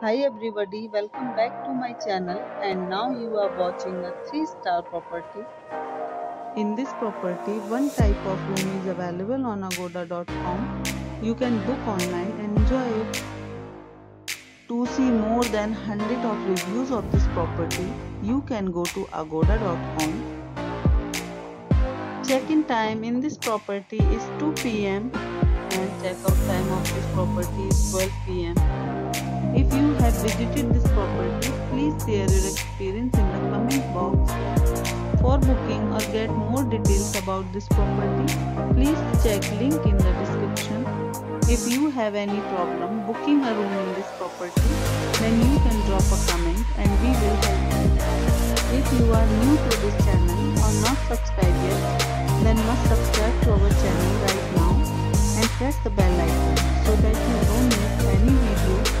Hi everybody, welcome back to my channel, and now you are watching a 3-star property. In this property, one type of room is available on agoda.com. You can book online and enjoy it. To see more than 100 of reviews of this property, you can go to agoda.com. Check-in time in this property is 2 PM and check-out time of this property is 12 PM. If you have visited this property, please share your experience in the comment box. For booking or get more details about this property, please check link in the description. If you have any problem booking a room in this property, then you can drop a comment and we will help you. If you are new to this channel or not subscribed yet, then must subscribe to our channel right now and press the bell icon so that you don't miss any video